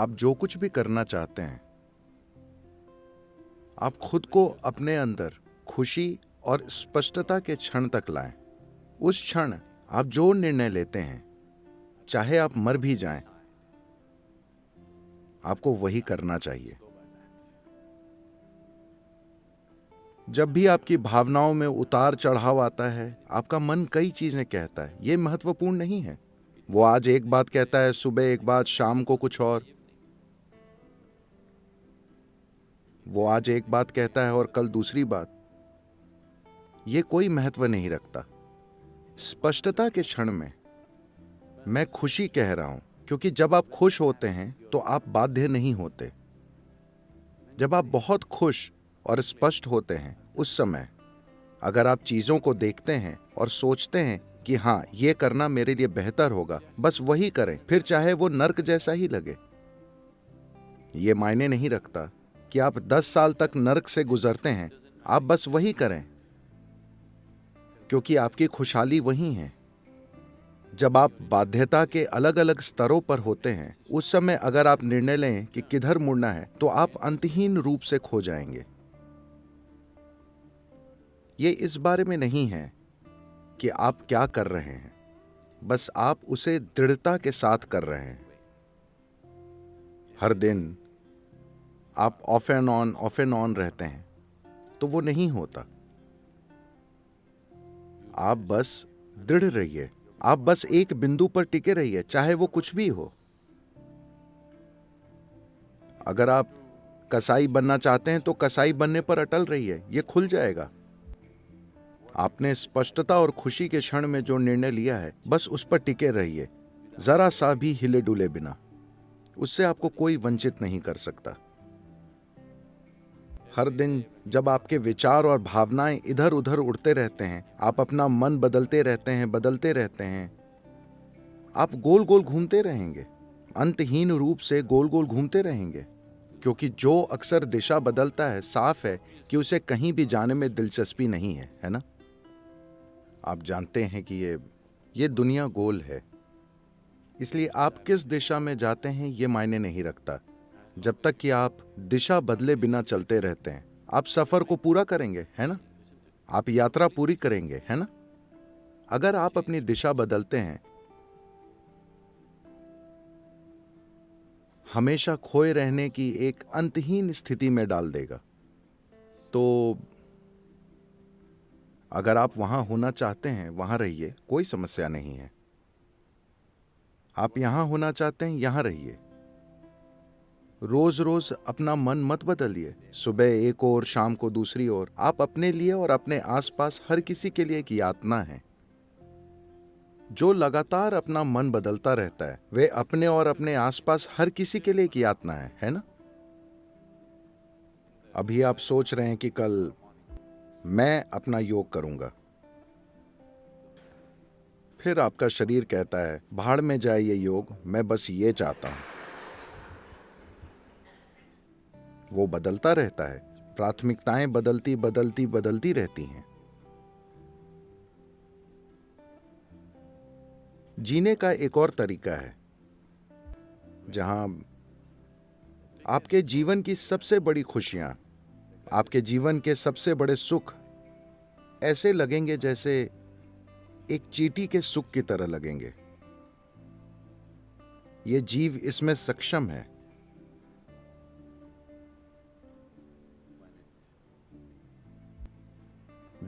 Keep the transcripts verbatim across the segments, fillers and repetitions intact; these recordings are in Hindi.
आप जो कुछ भी करना चाहते हैं, आप खुद को अपने अंदर खुशी और स्पष्टता के क्षण तक लाएं। उस क्षण आप जो निर्णय लेते हैं, चाहे आप मर भी जाएं, आपको वही करना चाहिए। जब भी आपकी भावनाओं में उतार चढ़ाव आता है, आपका मन कई चीजें कहता है। ये महत्वपूर्ण नहीं है। वो आज एक बात कहता है, सुबह एक बात, शाम को कुछ और। वो आज एक बात कहता है और कल दूसरी बात। ये कोई महत्व नहीं रखता। स्पष्टता के क्षण में मैं खुशी कह रहा हूं, क्योंकि जब आप खुश होते हैं तो आप बाध्य नहीं होते। जब आप बहुत खुश और स्पष्ट होते हैं, उस समय अगर आप चीजों को देखते हैं और सोचते हैं कि हाँ, ये करना मेरे लिए बेहतर होगा, बस वही करें, फिर चाहे वो नर्क जैसा ही लगे। ये मायने नहीं रखता कि आप दस साल तक नर्क से गुजरते हैं, आप बस वही करें, क्योंकि आपकी खुशहाली वही है। जब आप बाध्यता के अलग अलग स्तरों पर होते हैं, उस समय अगर आप निर्णय लें कि किधर मुड़ना है, तो आप अंतहीन रूप से खो जाएंगे। ये इस बारे में नहीं है कि आप क्या कर रहे हैं, बस आप उसे दृढ़ता के साथ कर रहे हैं। हर दिन आप off and on off and on रहते हैं, तो वो नहीं होता। आप बस दृढ़ रहिए, आप बस एक बिंदु पर टिके रहिए, चाहे वो कुछ भी हो। अगर आप कसाई बनना चाहते हैं तो कसाई बनने पर अटल रहिए, ये खुल जाएगा। आपने स्पष्टता और खुशी के क्षण में जो निर्णय लिया है, बस उस पर टिके रहिए, जरा सा भी हिले डुले बिना। उससे आपको कोई वंचित नहीं कर सकता। हर दिन जब आपके विचार और भावनाएं इधर उधर उड़ते रहते हैं, आप अपना मन बदलते रहते हैं, बदलते रहते हैं। आप गोल गोल घूमते रहेंगे, अंतहीन रूप से गोल गोल घूमते रहेंगे, क्योंकि जो अक्सर दिशा बदलता है, साफ है कि उसे कहीं भी जाने में दिलचस्पी नहीं है, है ना? आप जानते हैं कि ये ये दुनिया गोल है, इसलिए आप किस दिशा में जाते हैं ये मायने नहीं रखता। जब तक कि आप दिशा बदले बिना चलते रहते हैं, आप सफर को पूरा करेंगे, है ना? आप यात्रा पूरी करेंगे, है ना? अगर आप अपनी दिशा बदलते हैं, हमेशा खोए रहने की एक अंतहीन स्थिति में डाल देगा। तो अगर आप वहां होना चाहते हैं, वहां रहिए, कोई समस्या नहीं है। आप यहां होना चाहते हैं, यहां रहिए। रोज रोज अपना मन मत बदलिए, सुबह एक और शाम को दूसरी ओर। आप अपने लिए और अपने आसपास हर किसी के लिए एक यातना है। जो लगातार अपना मन बदलता रहता है, वे अपने और अपने आसपास हर किसी के लिए एक यातना है, है ना? अभी आप सोच रहे हैं कि कल मैं अपना योग करूंगा, फिर आपका शरीर कहता है भाड़ में जाए ये योग, मैं बस ये चाहता हूं। वो बदलता रहता है, प्राथमिकताएं बदलती बदलती बदलती रहती हैं। जीने का एक और तरीका है, जहां आपके जीवन की सबसे बड़ी खुशियां, आपके जीवन के सबसे बड़े सुख ऐसे लगेंगे जैसे एक चींटी के सुख की तरह लगेंगे। ये जीव इसमें सक्षम है।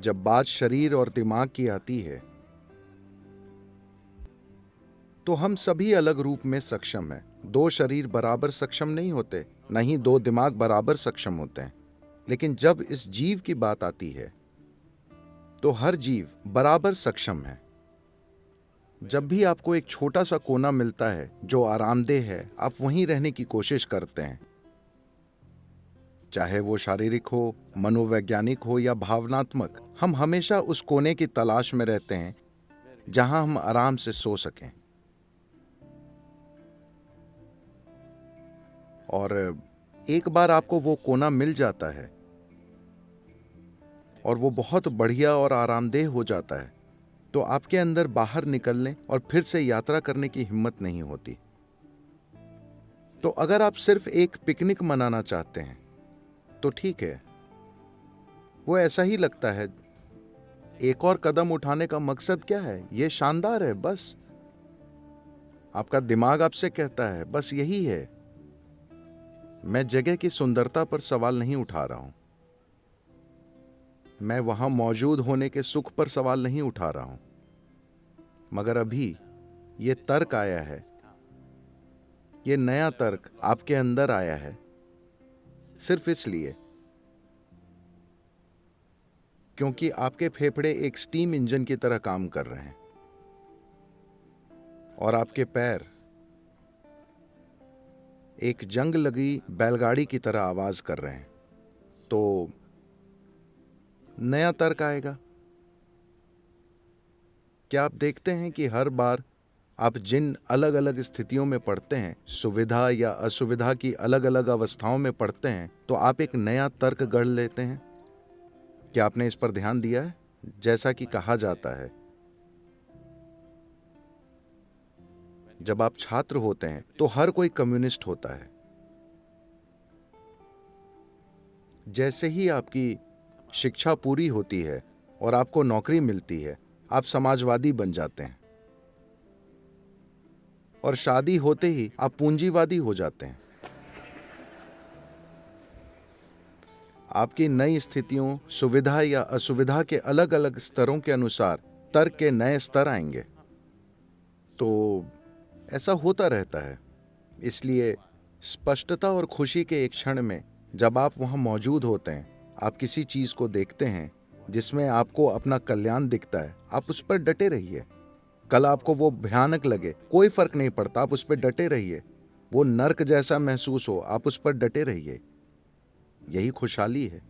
जब बात शरीर और दिमाग की आती है, तो हम सभी अलग रूप में सक्षम हैं। दो शरीर बराबर सक्षम नहीं होते, न ही दो दिमाग बराबर सक्षम होते हैं। लेकिन जब इस जीव की बात आती है, तो हर जीव बराबर सक्षम है। जब भी आपको एक छोटा सा कोना मिलता है जो आरामदेह है, आप वहीं रहने की कोशिश करते हैं, चाहे वो शारीरिक हो, मनोवैज्ञानिक हो या भावनात्मक। हम हमेशा उस कोने की तलाश में रहते हैं जहां हम आराम से सो सकें। और एक बार आपको वो कोना मिल जाता है और वो बहुत बढ़िया और आरामदेह हो जाता है, तो आपके अंदर बाहर निकलने और फिर से यात्रा करने की हिम्मत नहीं होती। तो अगर आप सिर्फ एक पिकनिक मनाना चाहते हैं तो ठीक है, वो ऐसा ही लगता है। एक और कदम उठाने का मकसद क्या है? ये शानदार है। बस आपका दिमाग आपसे कहता है, बस यही है। मैं जगह की सुंदरता पर सवाल नहीं उठा रहा हूँ, मैं वहाँ मौजूद होने के सुख पर सवाल नहीं उठा रहा हूँ, मगर अभी ये तर्क आया है, ये नया तर्क आपके अंदर आया है, सिर्फ इसलिए क्योंकि आपके फेफड़े एक स्टीम इंजन की तरह काम कर रहे हैं और आपके पैर एक जंग लगी बैलगाड़ी की तरह आवाज कर रहे हैं। तो नया तर्क आएगा। क्या आप देखते हैं कि हर बार आप जिन अलग अलग स्थितियों में पढ़ते हैं, सुविधा या असुविधा की अलग अलग अवस्थाओं में पढ़ते हैं, तो आप एक नया तर्क गढ़ लेते हैं। क्या आपने इस पर ध्यान दिया है? जैसा कि कहा जाता है, जब आप छात्र होते हैं तो हर कोई कम्युनिस्ट होता है। जैसे ही आपकी शिक्षा पूरी होती है और आपको नौकरी मिलती है, आप समाजवादी बन जाते हैं, और शादी होते ही आप पूंजीवादी हो जाते हैं। आपकी नई स्थितियों, सुविधा या असुविधा के अलग अलग स्तरों के अनुसार तर्क के नए स्तर आएंगे। तो ऐसा होता रहता है। इसलिए स्पष्टता और खुशी के एक क्षण में जब आप वहाँ मौजूद होते हैं, आप किसी चीज़ को देखते हैं जिसमें आपको अपना कल्याण दिखता है, आप उस पर डटे रहिए। कल आपको वो भयानक लगे, कोई फर्क नहीं पड़ता, आप उस पर डटे रहिए। वो नर्क जैसा महसूस हो, आप उस पर डटे रहिए। यही खुशहाली है।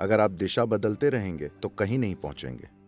अगर आप दिशा बदलते रहेंगे तो कहीं नहीं पहुँचेंगे।